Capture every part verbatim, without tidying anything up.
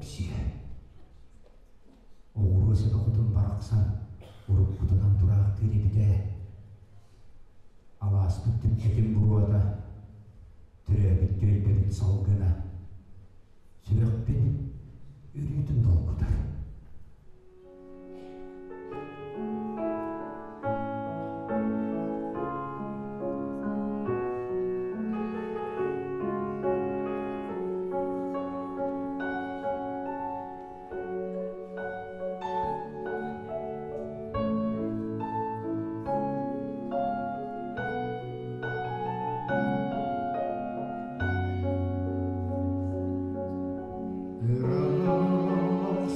없이 오로서 호든 바락산 우르 구다간 두락 들이비대 알아스도 뜯기긴 부르다 드레비 떼이베는 살그나 수력빈 유리든 동구다.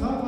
Sağ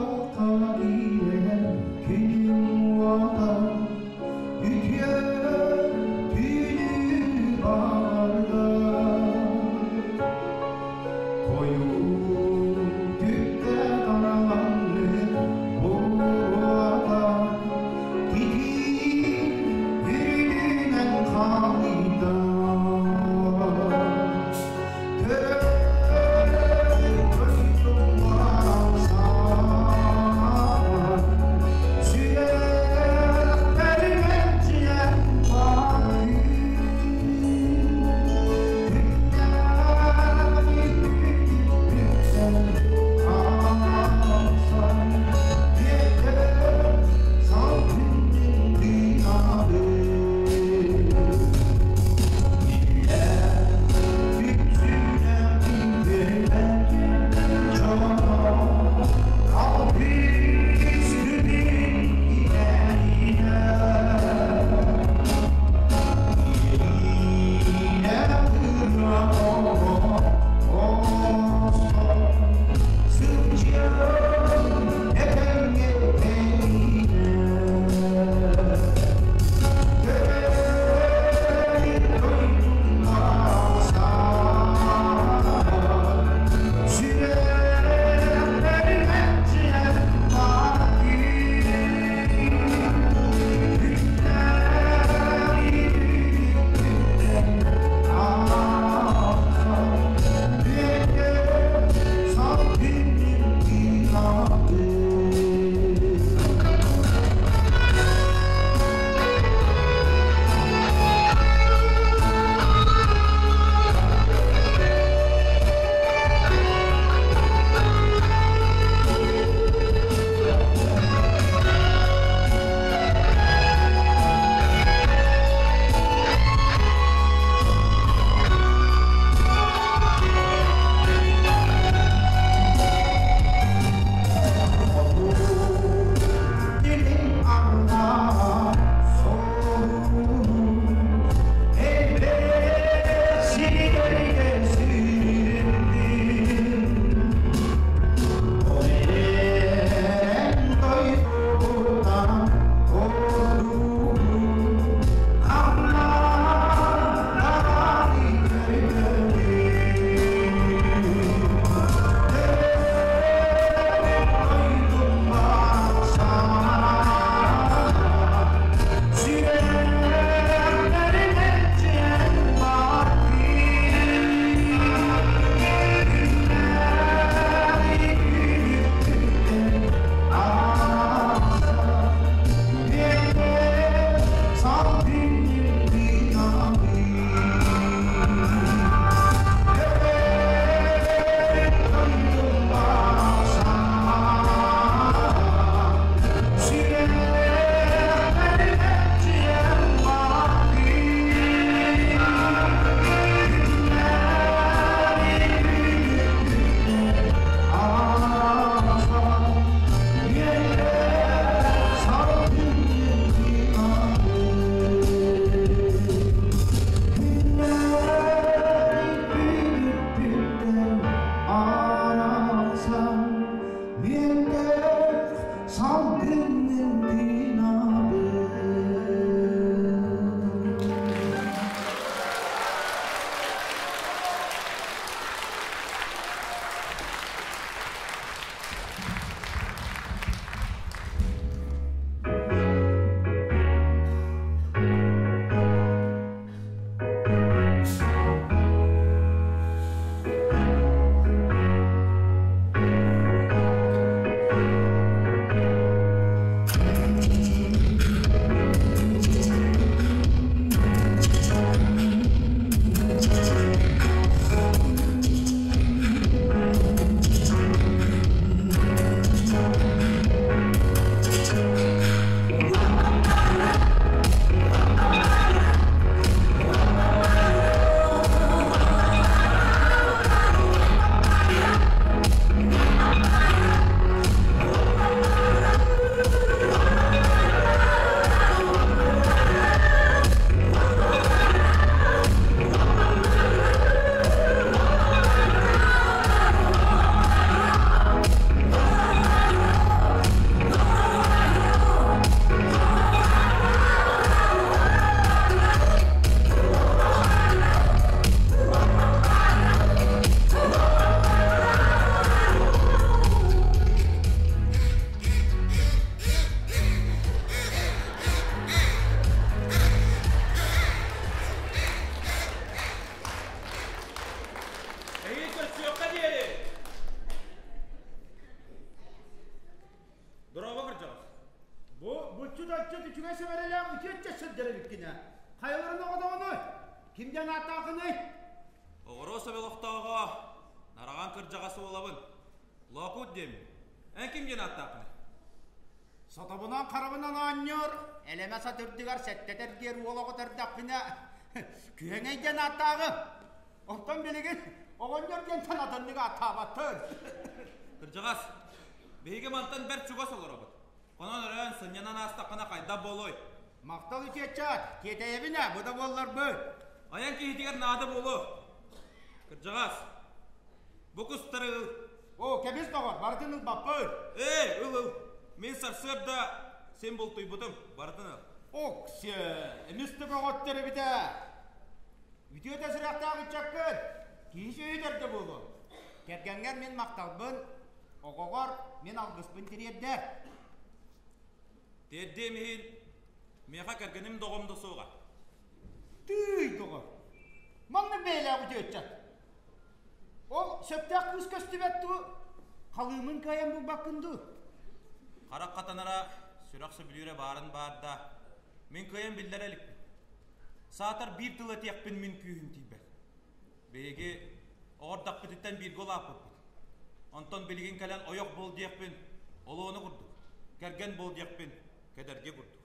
Bu bütçü dökçü tükümesi verilen iki etçe şıddeli bitkine. Kayıların o da onu. Kimden attakı ne? Oğrosa bir loqtağı. Narağan kırcağası olabın. Loqut demin. En kimden attakı ne? Satabından karabından anıyor. Eleme satırdıgar setteter geri olağı tırdakine. Küheneyden attakı. Ondan bilgin. Oğun görgen sen atındığı attağı batır. Kırcağız. Beygim antan ber çugas olur abın. Onun öğren sınyanan astakına kayda boloy. Maktalı çeçat, keteyevine bu da bollar böl. Ayan ki hitigar nadı bolu. Kırcağız, bu kustırıl. O, kebiz doğar, barıtınız bapır. Ey, ılıl, men sarsır da sen bol tuybudum, barıtınız. Ok, sen, emüstü boğutları bir de. Video da sıraqtağı gitçakkır, kişi öğüdürdü bolu. Kerkenler men maktalbın, oğoğor men algıspın tirerder. Dedim hil, meha kergenim doğumda soğuk. Tüy doğum. Manlı beyler ucu etçat. Ol söptek kız köstü bettu, halımın kayan bu bakındı. Karak katanara, süraksı bilüre bağırın bağır da, min kayan bilderelik. Saatar bir tıla tiyakpın min küyüm tibet. Beyge, oğur dakbetitten bir gol apıp. Ondan bilgin kalan oyok bol diyakpın, olu onu kurduk. Kergen bol diyakpın, kederge kurduk.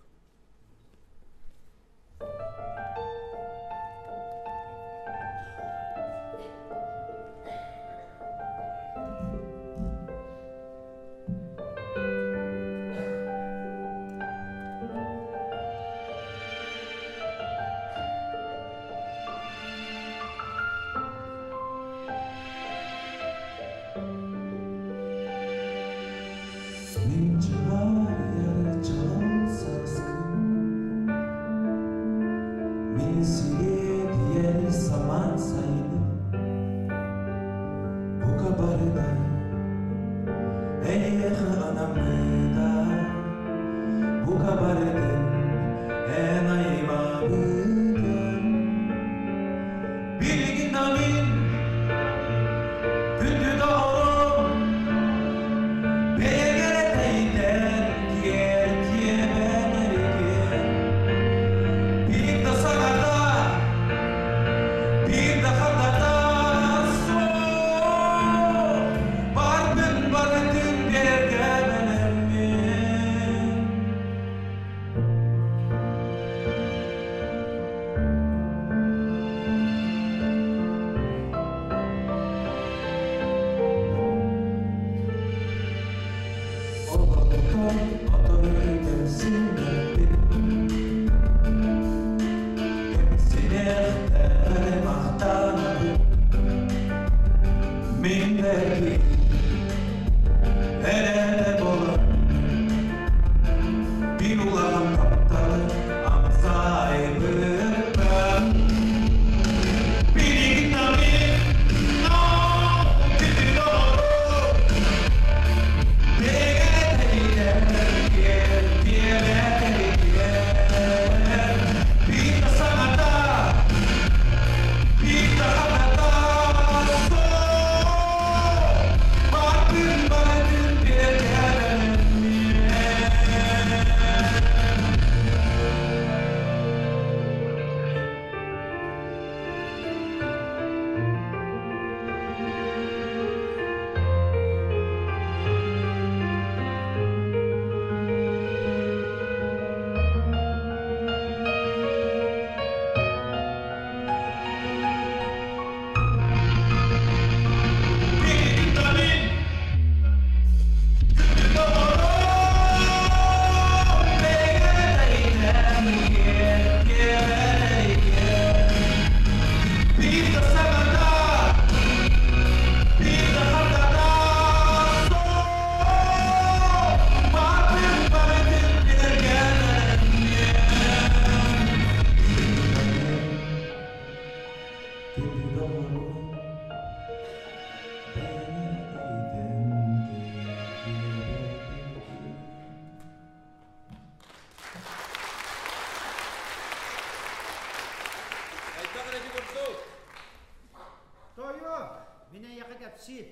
Mine yakıt etsin.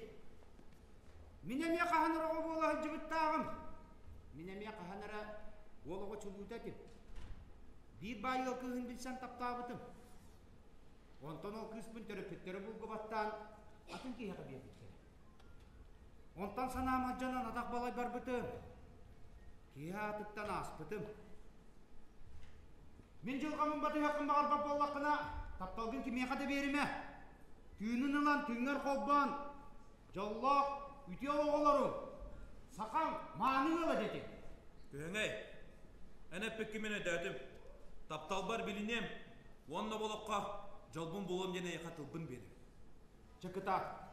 Mine mi kahanır o bolu hıcıbıt dağım. Mine mi kahanır o bolu çubut edip. Bir bayıl kıhın bilsen taptabıtım. Ondan o kısmın töröpükleri bulgu battan atın ki yakı birlikleri. Ondan sana amacanan atak balay barbıtım. Kiha atıktan aspıtım. Min jılgamın batı yakın bağır bap ollakına taptalgın ki mekada verime. Tüğünün lan tüğünler kovban. Jallak ütü oğuları. Sakan mağını yola dedi. Tüğüney. En hep pekkimin öderdim. Taptalbar bilinem. Onunla bolakka jalbun bolum yine yakatılbın benim. Çıkıta.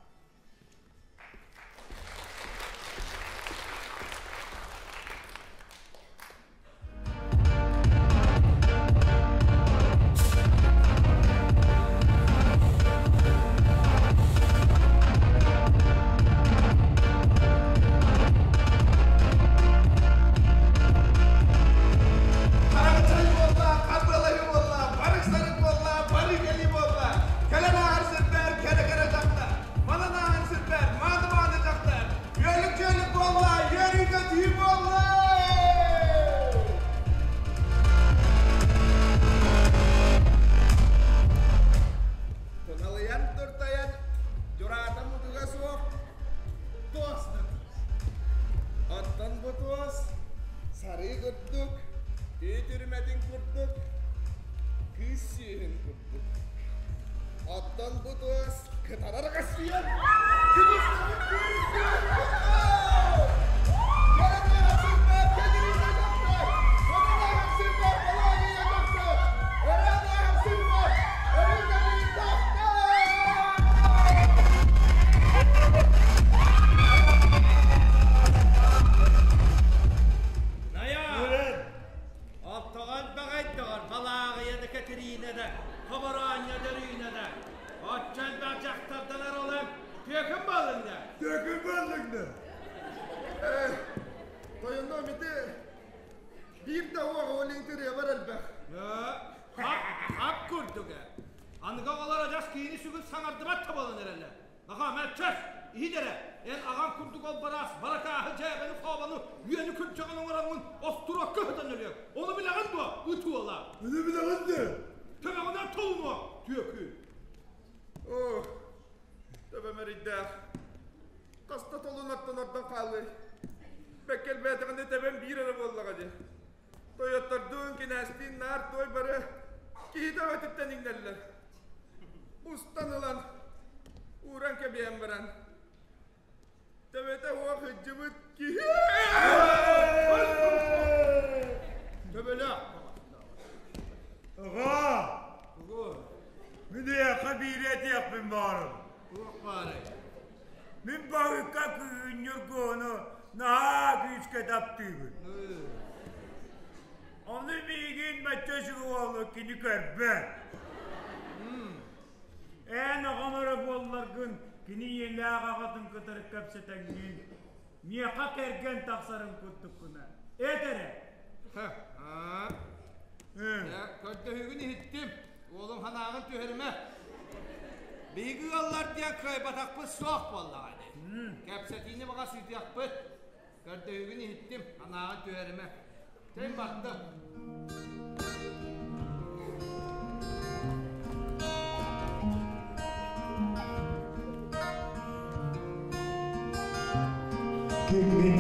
Thank you.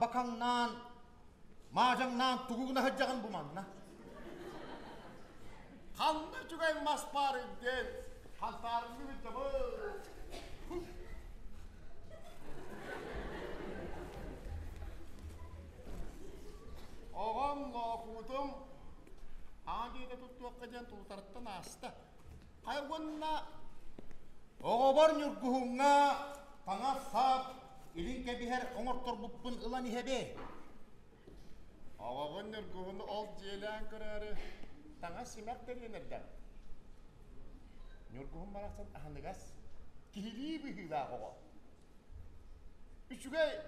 Bakandan, majandan tuğuna hıcağın bu manna. Kanlı çöğen masparı del, haltarını bitirme. Oğam lafudum, ağabeyi de tuttuğuk gecen tuğutarıttın hasta. Kaygınla, oğabar nürgüğüne, bana sap, İlinke bir her onurtur bubbun ılan ihebe. Ağabın nürgüğünü ol ceylan kırarı. Tana simak derinirden. Nürgüğün maraksın ahınıgaz. Kihiliyi bir hıla koğa. Üçüge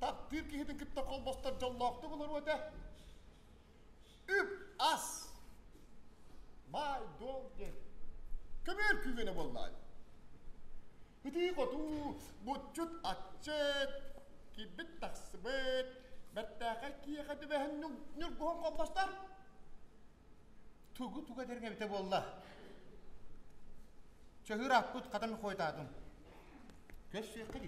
takdir kihidin kipte kol bostar jollağıktı bulur öte. Üp as. May dolge. Kömer küvene bulunay. Hıdık otu, buçut açıt, kibit taksıbıt, bertağır kiye kadı vehen nürgüğün kompastar. Tuğu tuğu derine bite bolla. Çöğür akkut kadını koydadım. Göz suyu kıdı.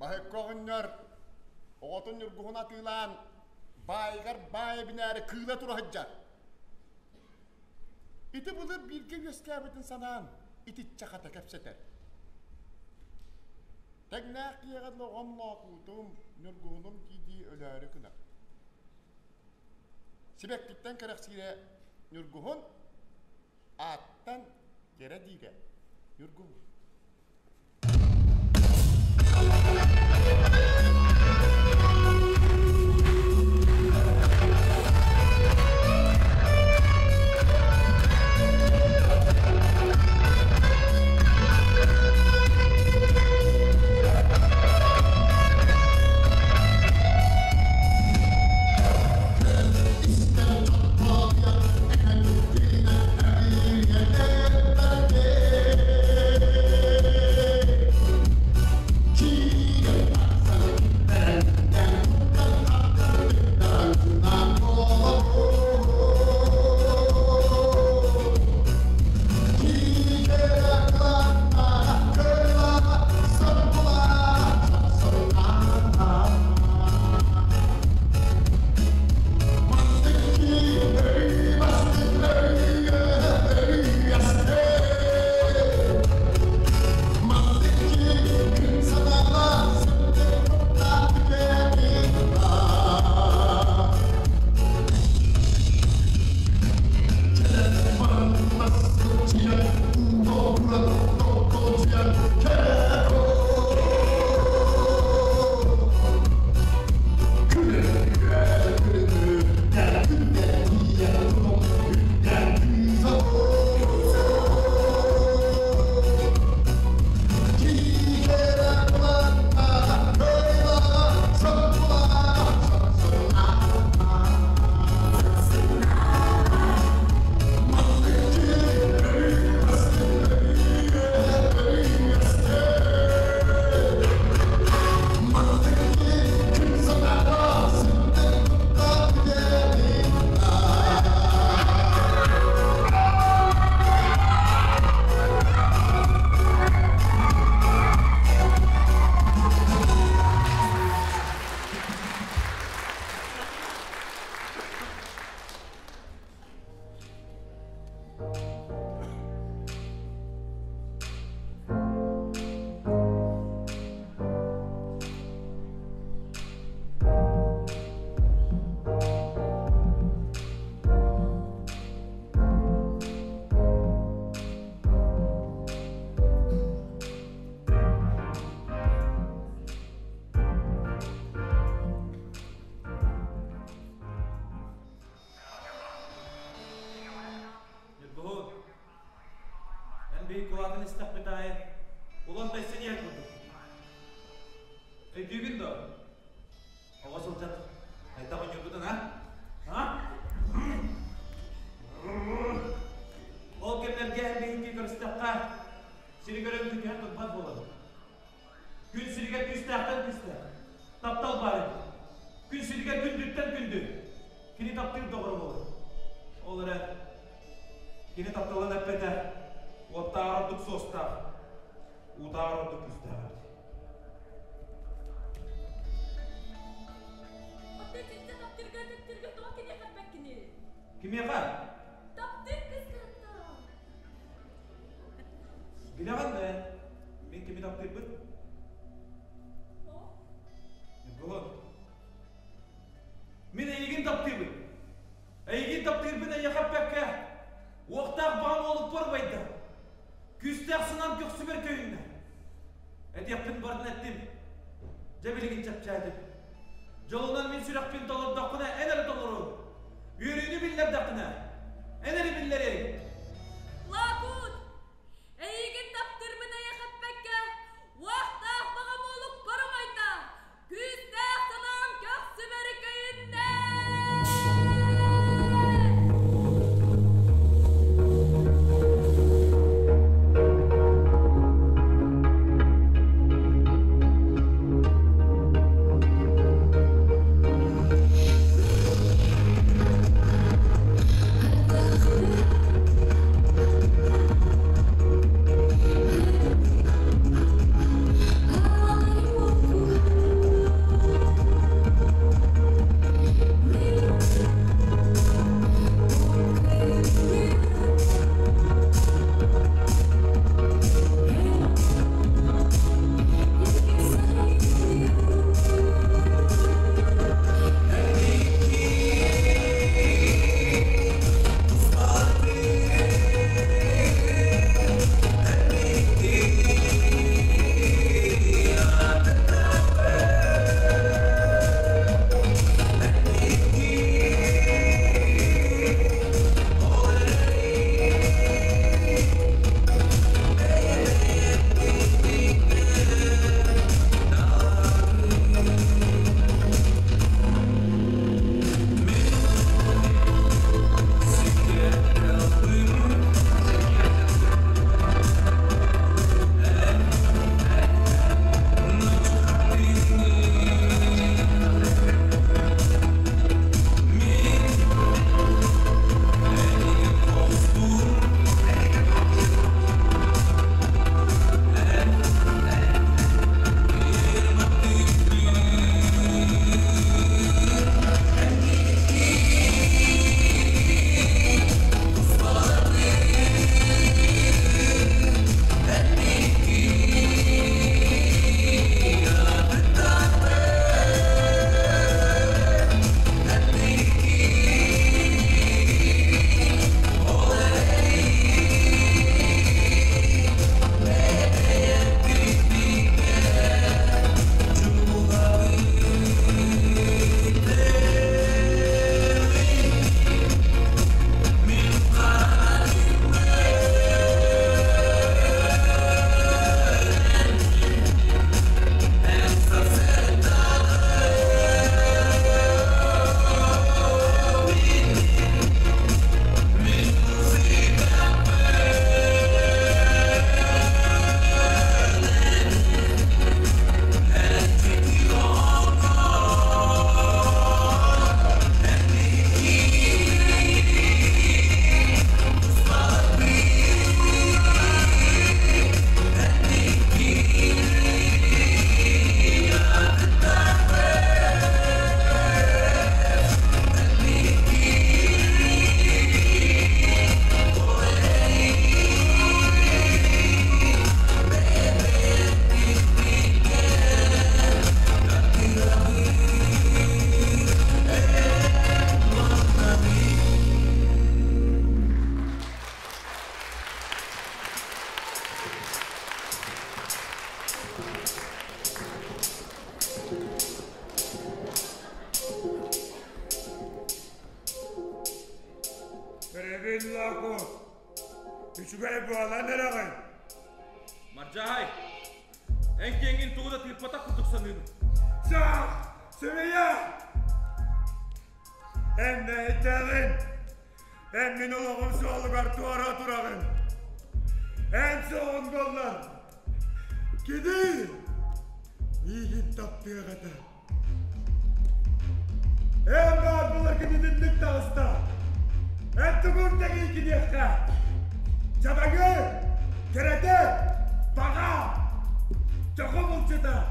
Bahikoğunlar, oğutun nürgüğün atılan, baygar bayi binarı kıyla turu hıccar. İti bulur bilgi göstermedin sanağın, iti çakata kepseter. Teknağ kiyağıdlı onla kutum, nürgünüm gidiği ölüğü kına. Sibeklikten kırıksire nürgün, ağıttan yere diğe nürgün. Yeah. büyük kulağını istihap edayı. Ulan da seni yer kurduk. Ödüğün de o. Hava solacak. Aytağın yurdudan ha? Ha? Ol kemlerge beyinki kırıstahka sürügerin tükenen tutmaz olur. Gün sürüge küstahtan küstah. Taptal bari. Gün sürüge gündürtten gündü. Kini taptığım doğru olur. Olur ha. Kini taptalan hep eder. Otta aradık sosta. Uda aradık üstahar. Otta tükte taptırga tükte doğru kine kalmak kine. Kim yapar? Taptır kıskan. Bilemem de, ben kimi taptırdım? O? Ne bu? Ben eğin taptırdım. Eğin taptırdım da yakıp bekke. Oğtağ bağım olup var baydı. Küstağ sınan Göksümer köyünde. Et yaptım bardın ettim. Cebiligin çapçaydım. Yolundan min sürak bin dolar dağına ener dolurum. Yürüğünü biller dağına. Eneri billeri. Lakut! Eğin taptırmına yakıp bekke. Oğtağ bağım olup paramayda. Küstağ sınan Göksümer köyünde. Üç bey bu alan nereye? sanıyordum. Sağ! Süreyya! Enne etteğin! Ennin olağım sağlık artuara durağın! En soğun kollar! Gidin! Yiğit taptıya kadar! En bağırmalar gidinlik dağızda! En tükürdeki iki diyekte! Çabakı! Kerete! Bağa! Çokum uçuda!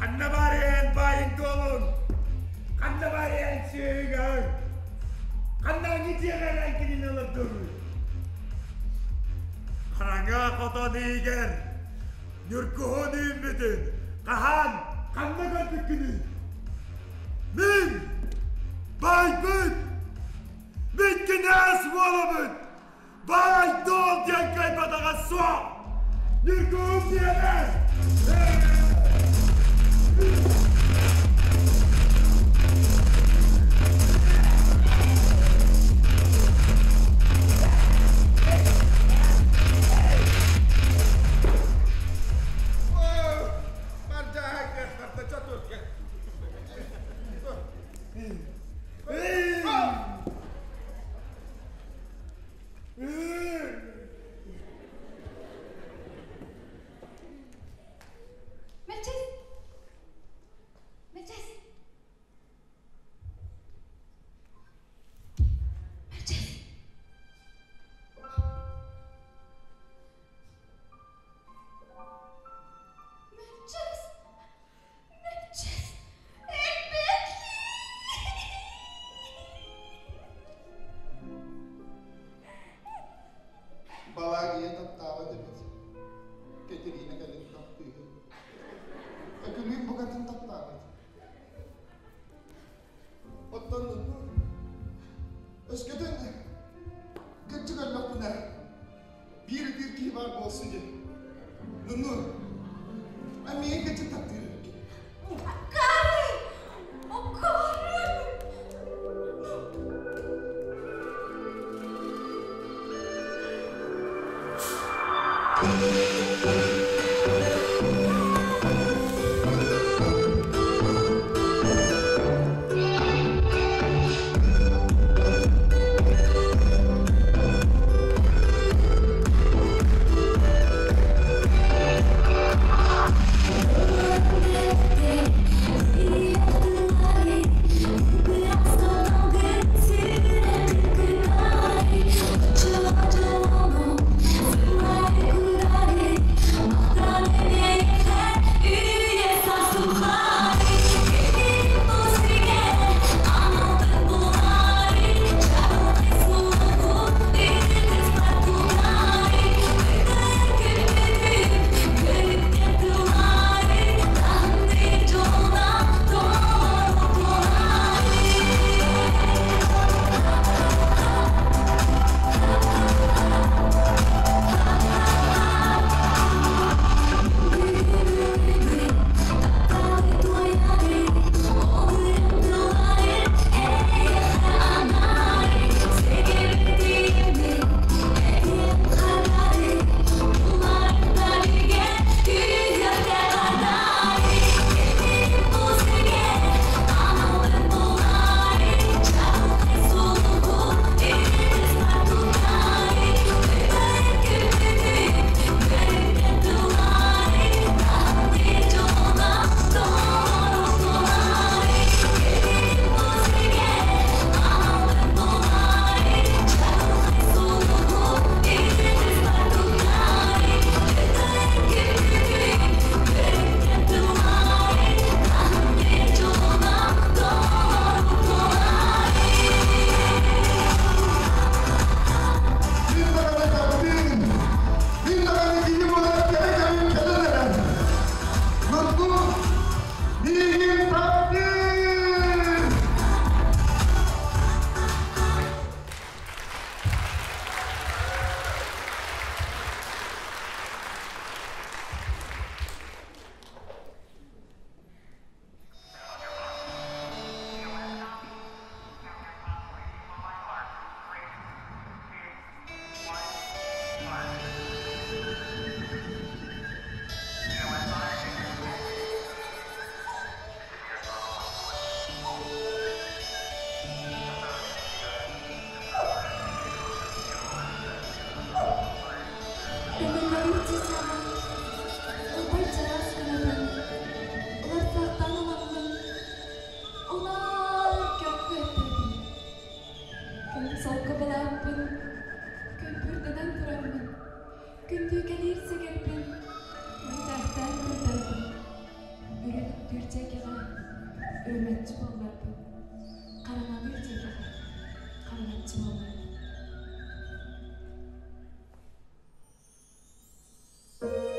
Kanna bari en bayın dolun! Kanna bari en şeyin! Kanna hangi çeğer hankinin alıp durur? Karanga koto neyger! Nürkuhu neyim bütün! Kahan! Kanna gördük günü! Min! Bayt büt! Bitkin es volu büt! Bayt doğum diyen kaybadağa soğuk! Nürkuhu diyemez! Thank you. Hürmetçi bollardı. Karana bir tepki. Hürmetçi bollardı. Thank you.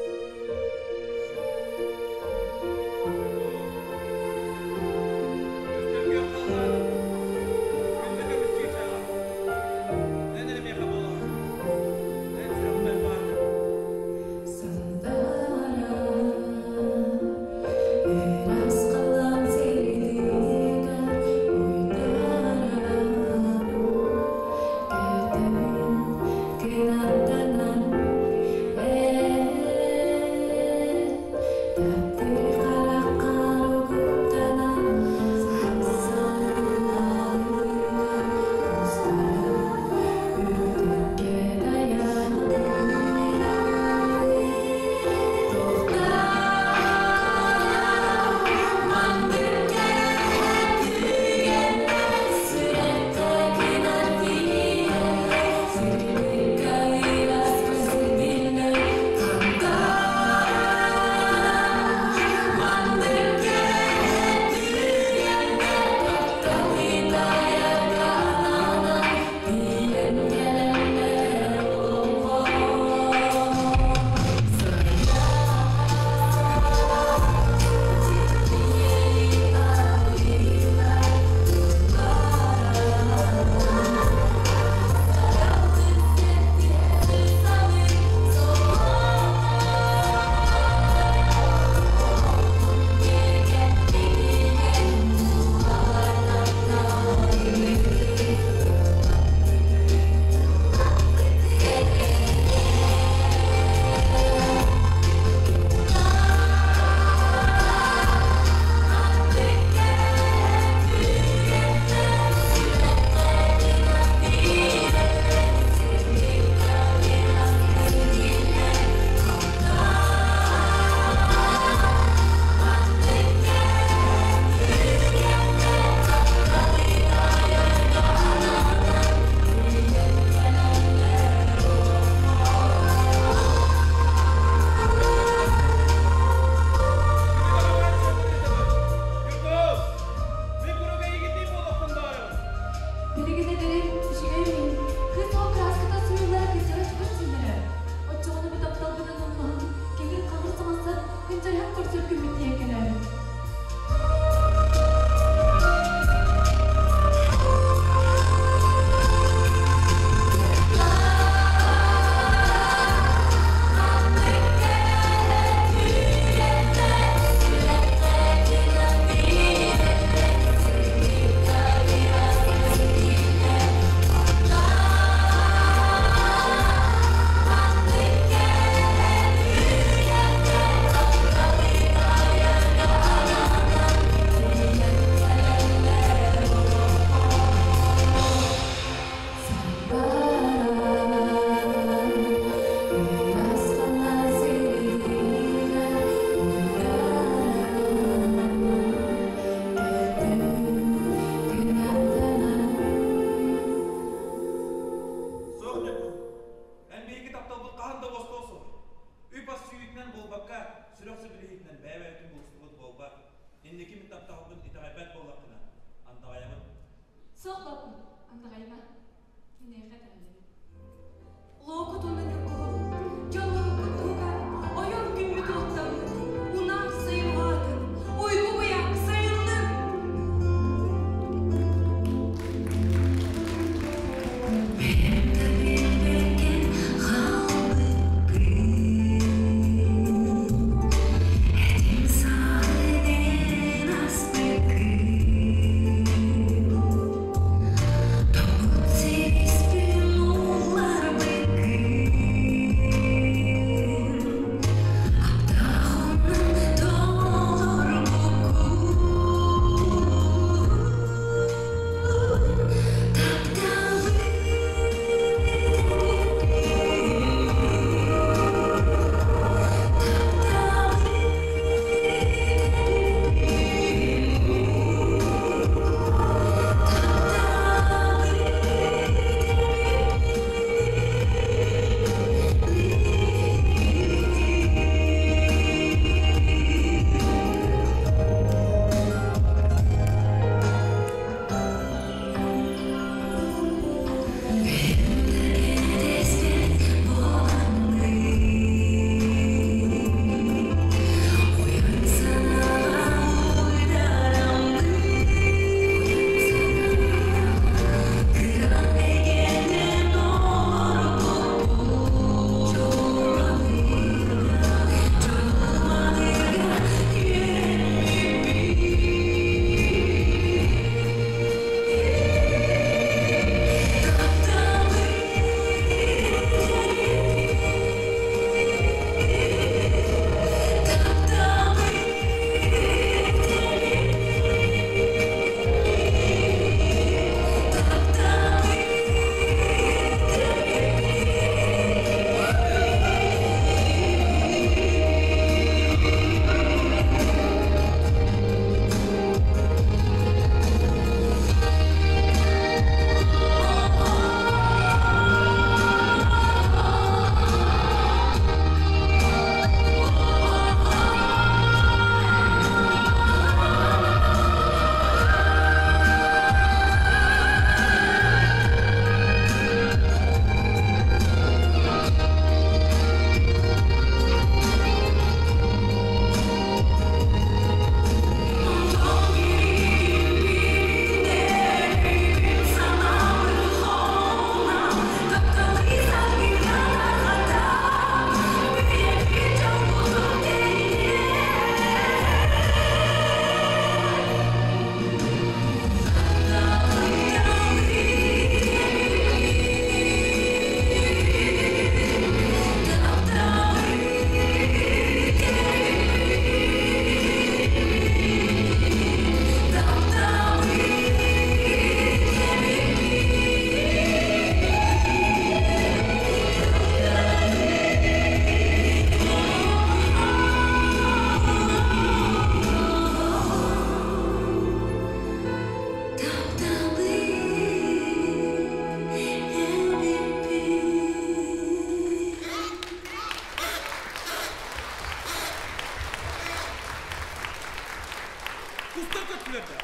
кустар көткілерді.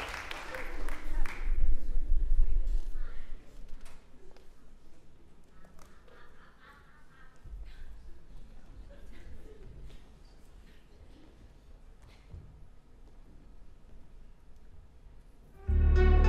Thank you.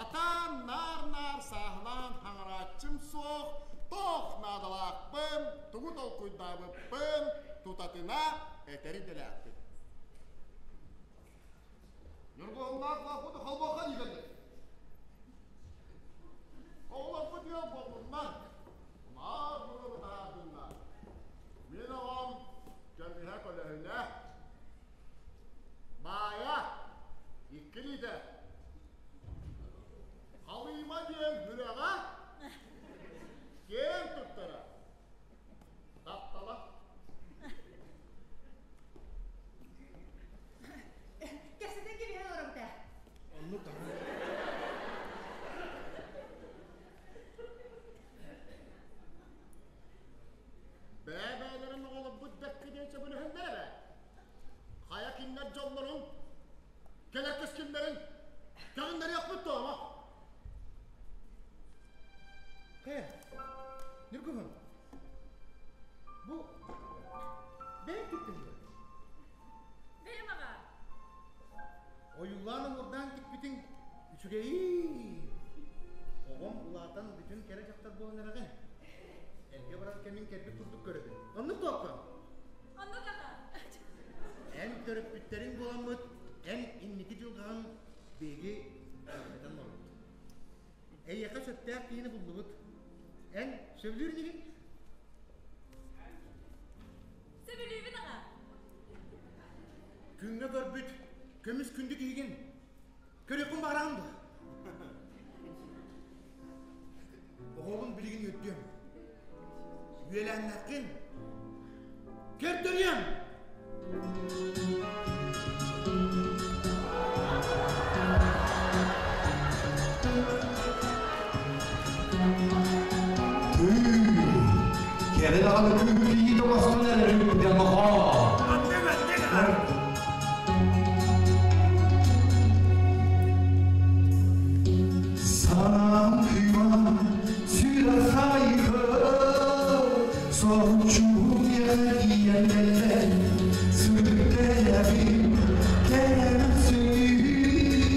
Katan nar nar sahlan hangaracım soğuk, Toğ nadalak bım, tuğut olkuydabı bım, Tutatına eteri dele attı. Yurgu onlar kalkıdı kalbaka yıkıldı. Oğlan bu diyor boğulunlar, Nar yurur dağdınlar. Min oğam cembihe kölehüne, Baya ikili de, Halıyma diyen yüreğe gen tuttara. Taptala. Kerseden gibi yorup da. Onu da. Bebelerin oğlu bu dakikadece bunu hündere. Hayakinler canların, kelek keskinlerin, kağınları yakmıttı ama. Kaya, Nurgül Hanım, bu benim gittim diyor. Benim ağa. O yıllarla oradan git bütün üçüge iiii. Oğum ulardan bütün kere çaktar bu önlere gel. Elge bırak kemin kerpik tuttuk görüldü. Anlık da okuyam. Anlık ağa. En körük bütlerin bulanmış, en inmetici olan bilgi neden var. Eyyaka çöpte yeni bulunmuş. En sevlüğün gibi. Sevlüğün ağa. Künle görbüt, kömüş kündü giyin. Körekun bağırağımdı. Oğlum bilgin yöttüm. Üyelenmekkin. Kertörüyem. Geri dağlı kümküyü de bastın erelim de bağa. Sanam hüman süre sayfı soğucuğun yer giyenlerle sürükleyemim gelen seni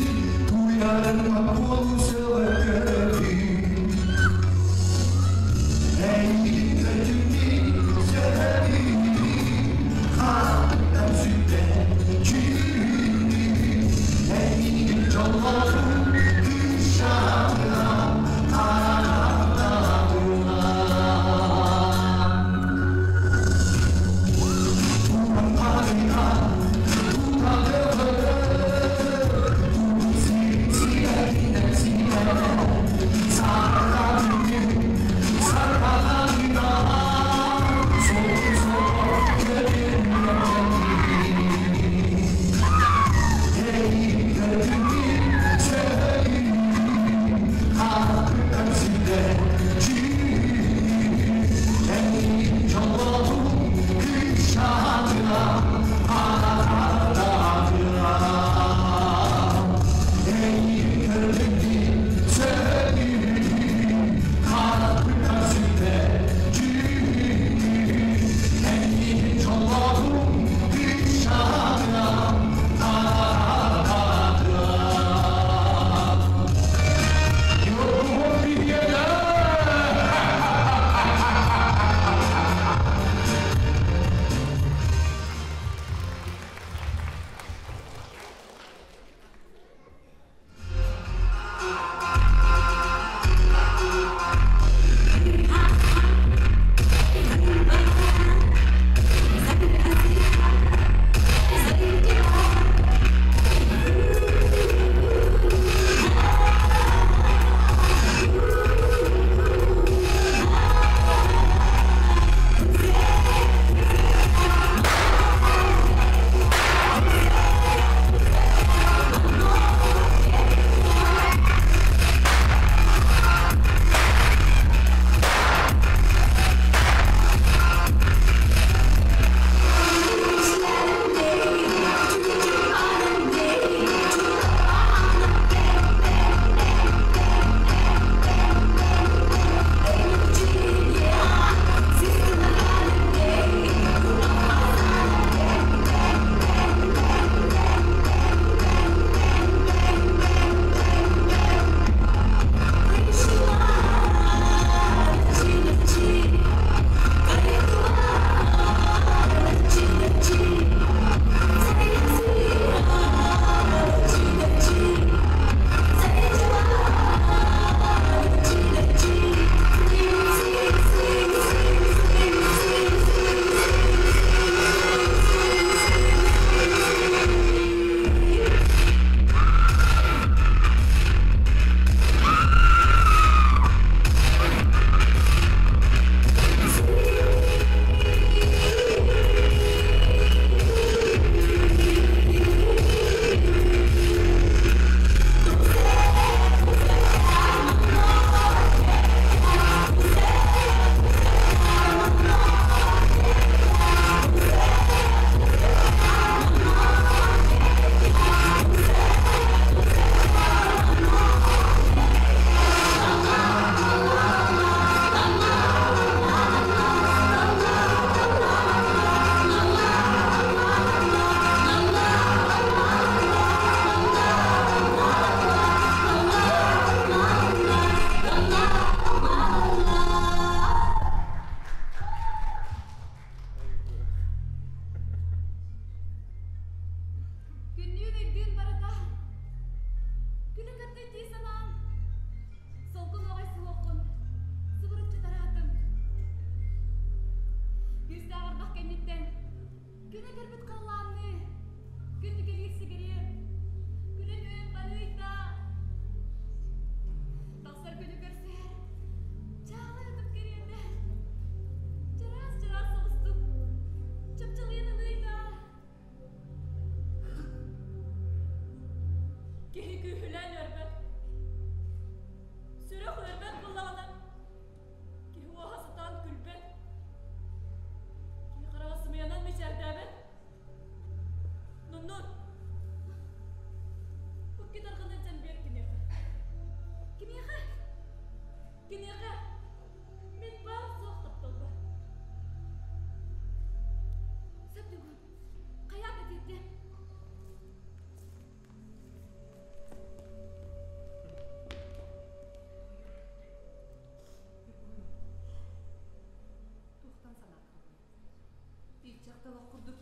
duyarıma kolu sevdim eğilim ödümün sevdim kalbim sütten çürüdüm eğilim yollarım dışarıdan. Oh,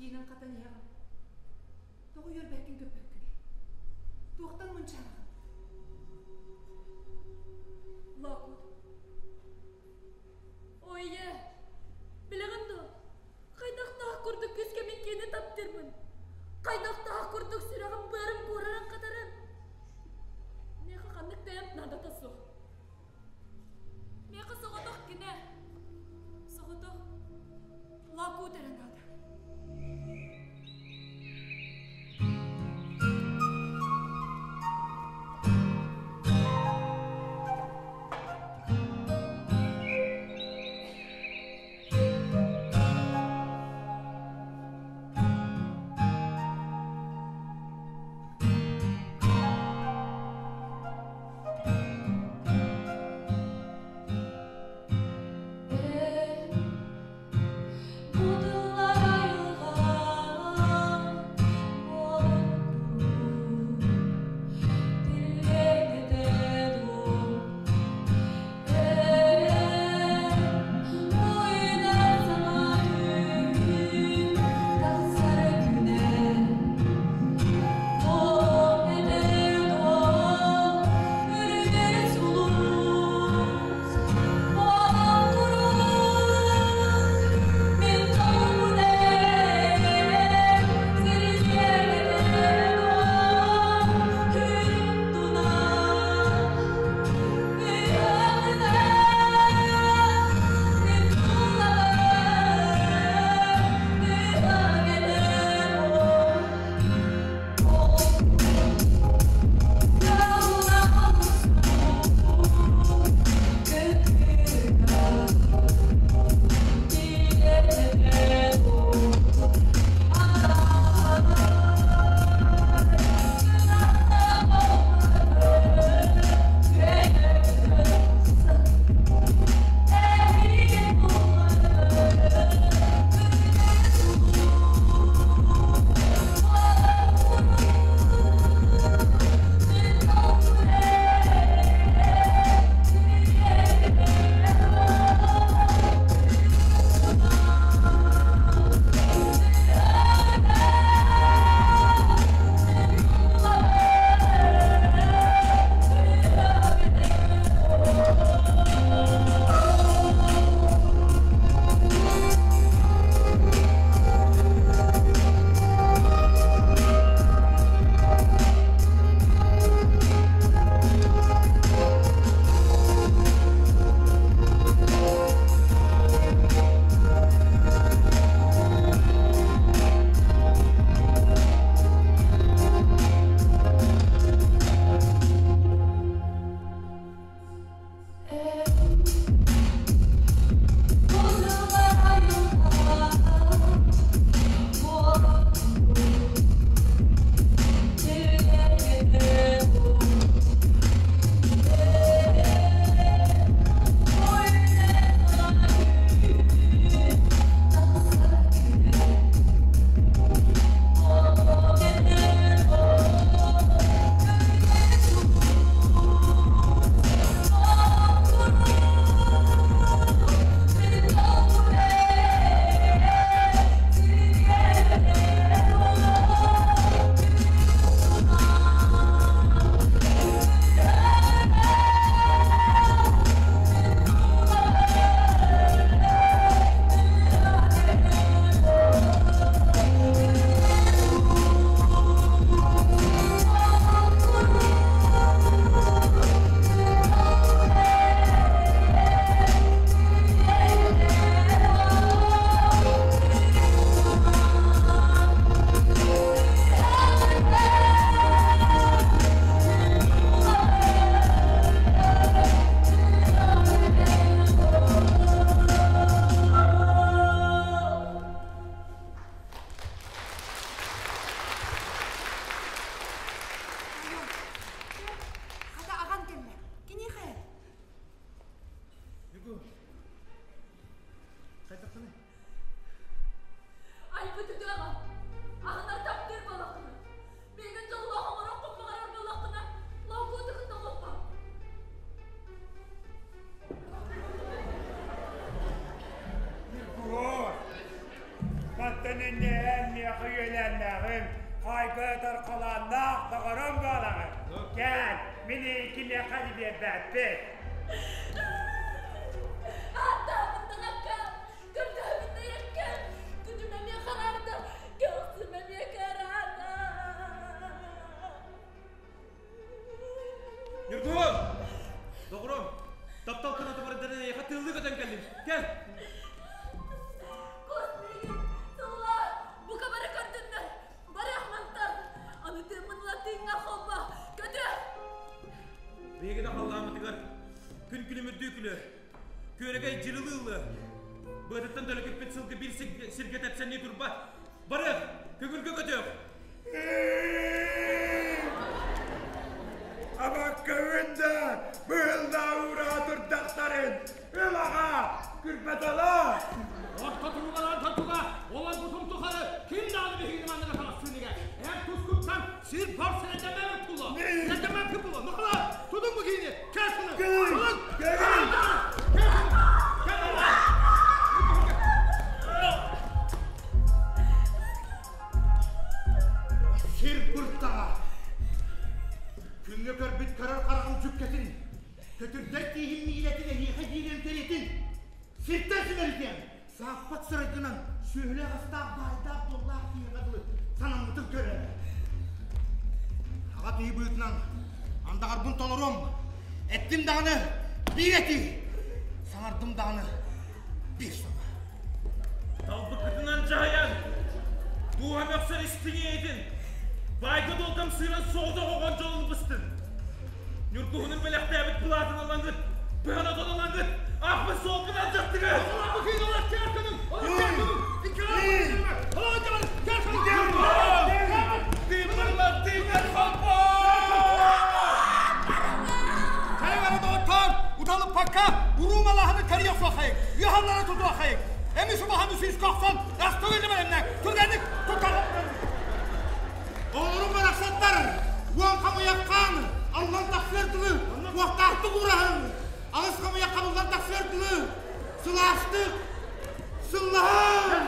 Киенің қатан еғым. Тоғы ер бәккен көп өкіне. Тоқтан мұн шағығым. Лақуд. Ойе, білігімді, қайдақтағы күрдік көзге мен кені таптырмын. Қайдақтағы күрдік сүрағым бәрім көрірін қатарым. Меқі қандық дайым надата соқ. Меқі соғытық кені. Соғытық лақуд әрін ады. Thank you. böder kalanla dağıran bağlanır. Gel, beni iki lekali bir bebek. Hatta bundan akkam, kırda bitti yakkam. Güdümem yakarardım, gözümem yakarardım. Yurgum! Doğurum, taptal kanatı var edene yakatıldığı kadar geldim. Gel! Beyge de Allah'ımı tıkar, kün külümür dükülü, körege cırılığılı. Bağdattan dönük öpmet sılgı bir sirket etsen ne durba, barık, kökül kök ötök. Ama kövünde, bığılda uğradır dağtarın, ılağa, kürpetala. Orta turgalar tatlıga, olan kutum tukarı, kim dağlı bir hilimandan atalasın? Siz parça edemem pula, edemem ki pula, ne kadar? Tutun bu giyini, kes bunu, tutun, kes bunu, kes bunu. Sir kurtağa, künge kör bit karar kararın cübkesin, kötürdek dihimli iletine yıkı dihilin telitin, sirttesin ölüken, sahbat sırıcının şöyle hasta bayda Abdullah diye kadılı, sana mıtık göre. Ağat iyi büyütünen, andağar bun tonurum, ettim dağını bir eti, sanardım dağını bir sonra. Dağ bıkıtınan cahayan, duha möksür istini edin, baygı doldum suyran soğuda oğan jolunu bıstın. Nürkuhunun belekte ebit buladın olandır, bıhanadın olandır, ah mı soğukun alacaktın ha? Oğlan bu kıyın olar, kerkanım, oğlan kerkanım, inkara bakıyorum, oğlan kerkanım, kerkanım, kerkanım, Dimdirler, dimdir kalpa! Kayıverede otan, udalı pakka, urum Allah'ını karıya su akayık, yuhallara tutu akayık. Emi subahan üstü yüz koksan, yastı verdim elimden, tükendik, tutalım. Oğlum bırakşatlar, bu an kamu yakkan, Allah'ın taksir tülü, muhtahtı kurağın. Ağız kamu yakkan, Allah'ın taksir tülü, sılaştık, sıllahın.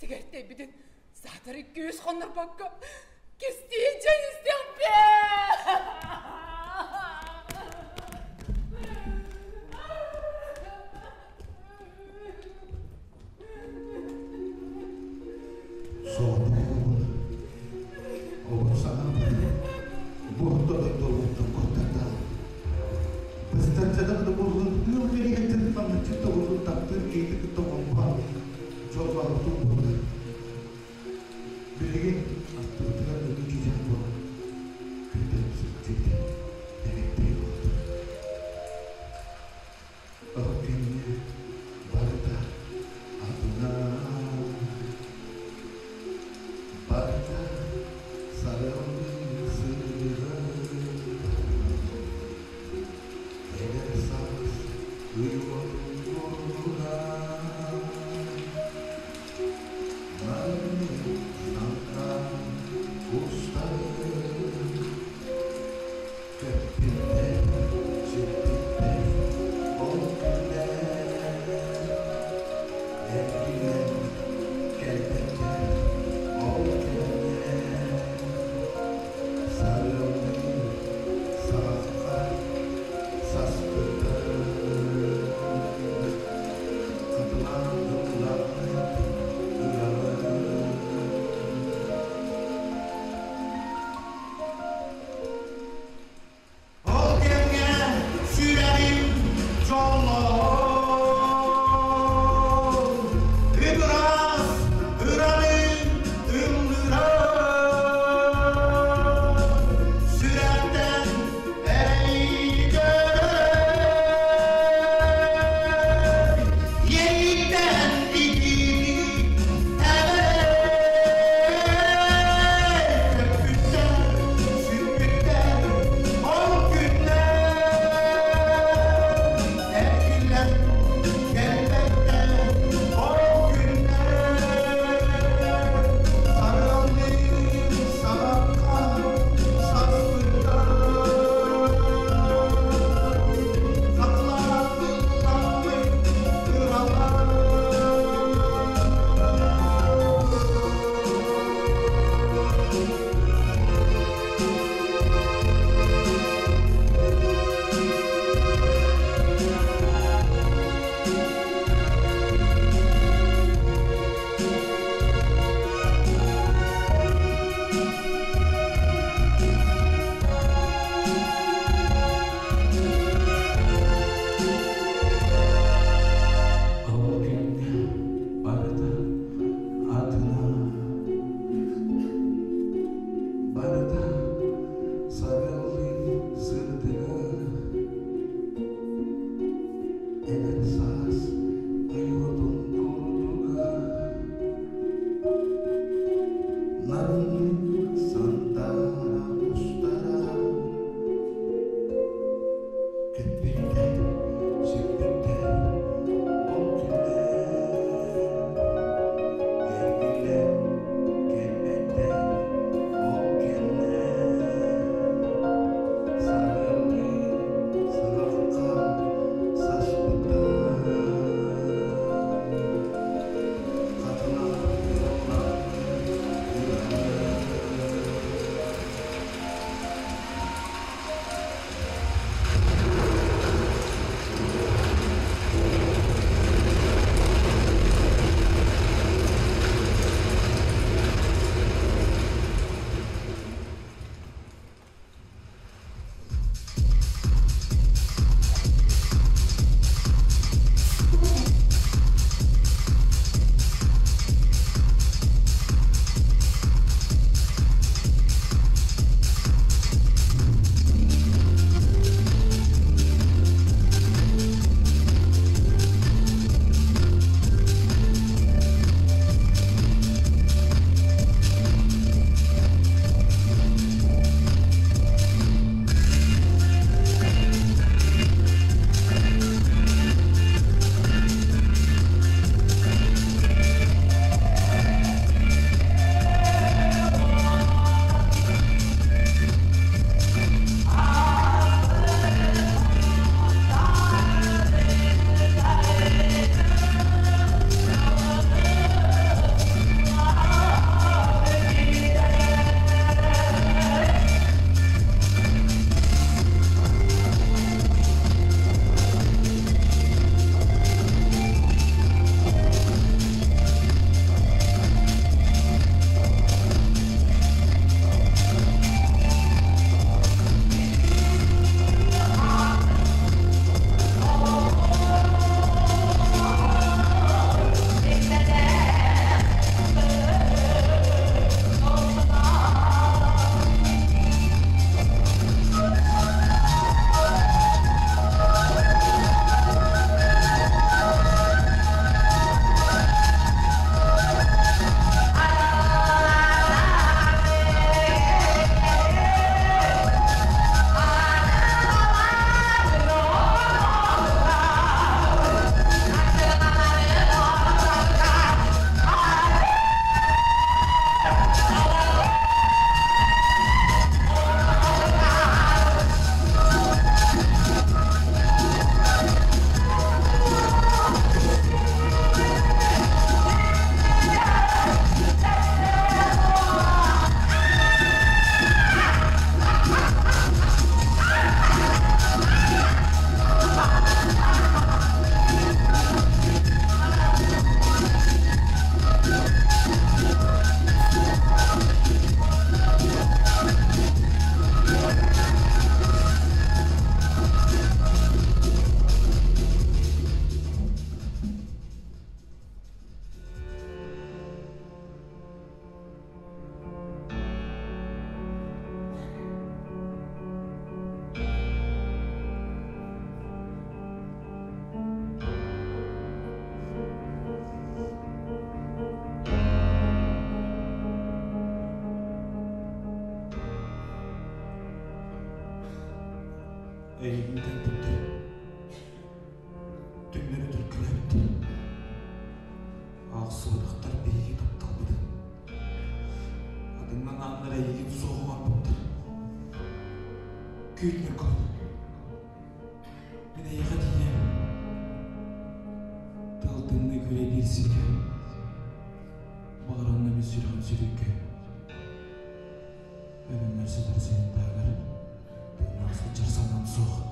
Sigarette bir de zatırı göğüs konlar bakka. Kestiğince isteyen كيتنقل من أي غدية تلطمني كل بيرسيك بغرنا مسيرهم سيرك أنا نفسي درسين تاجر بالناس تجرسنا مسخ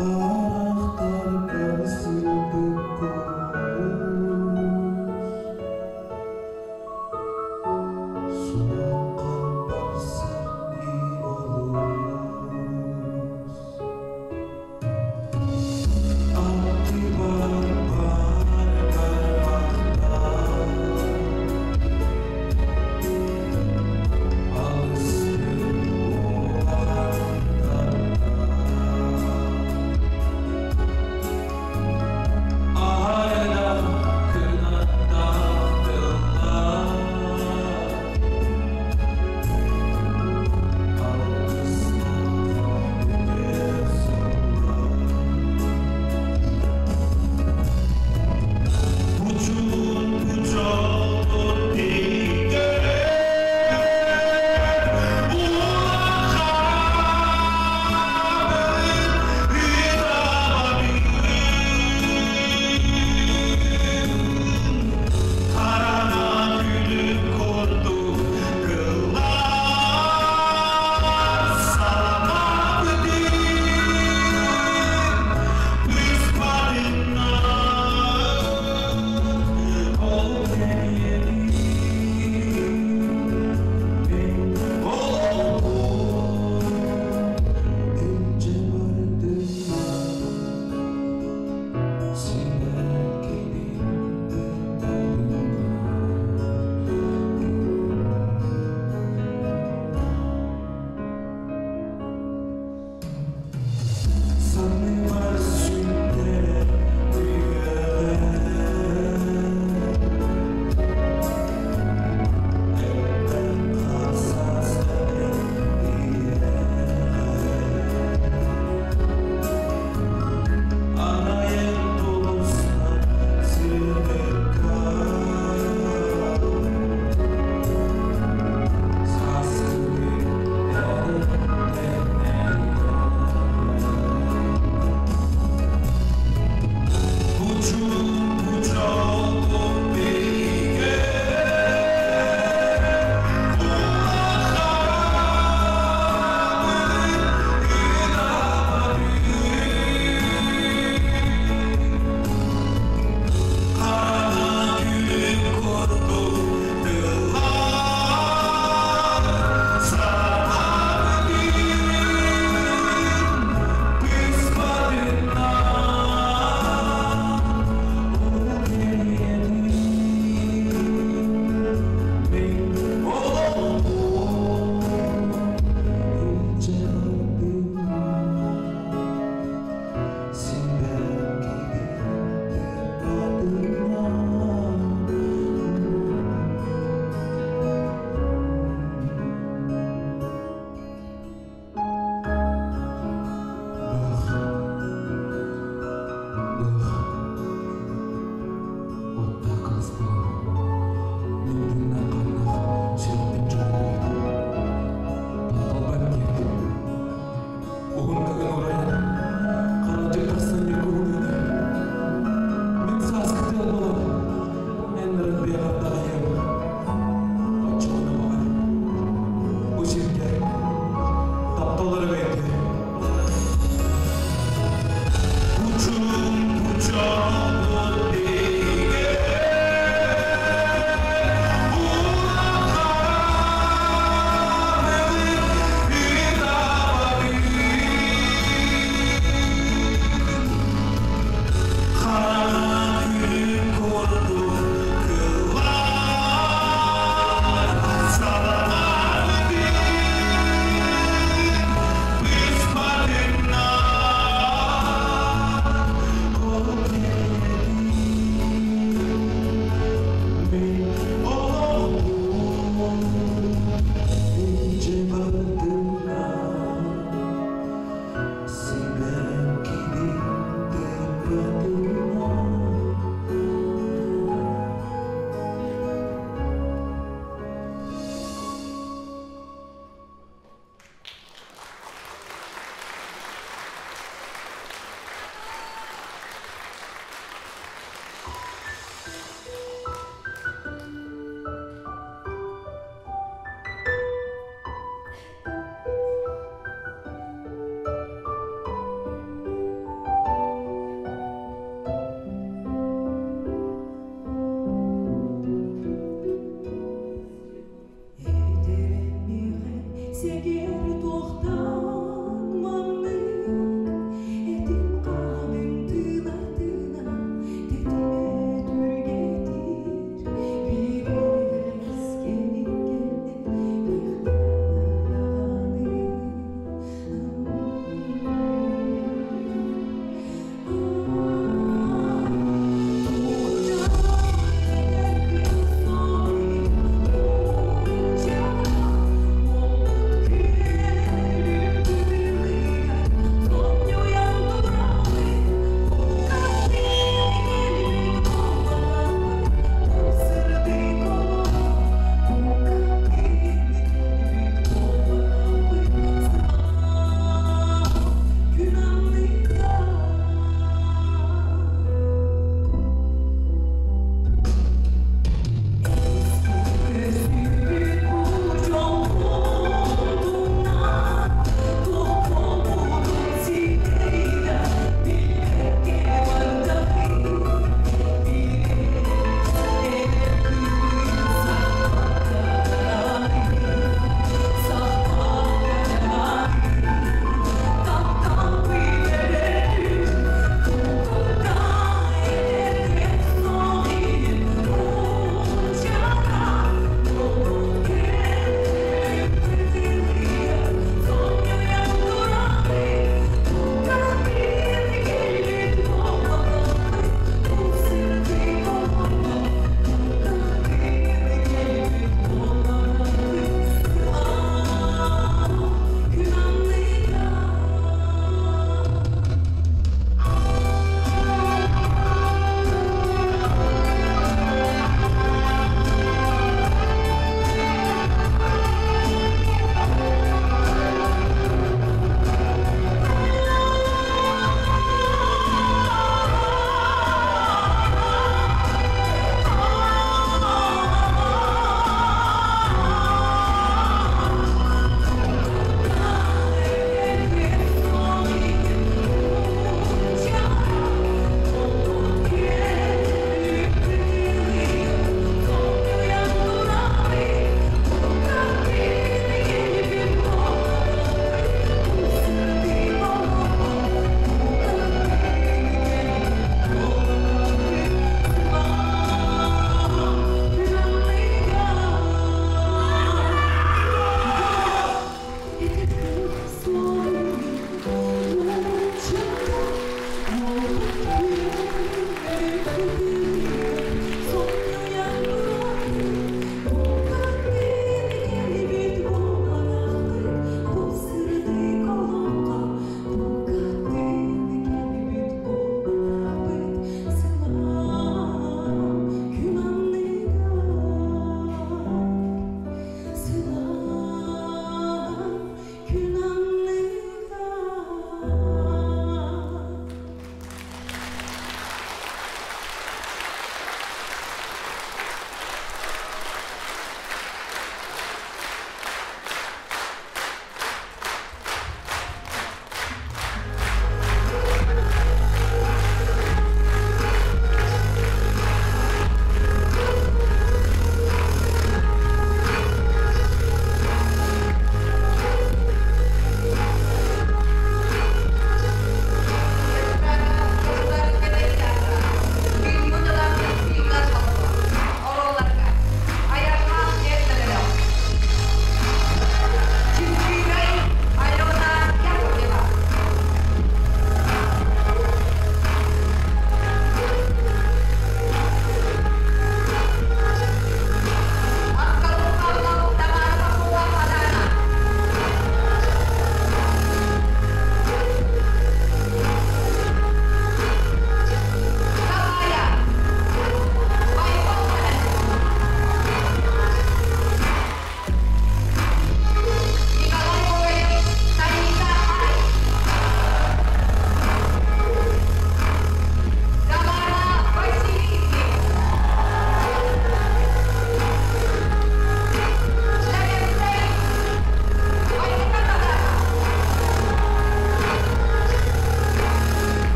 Karakter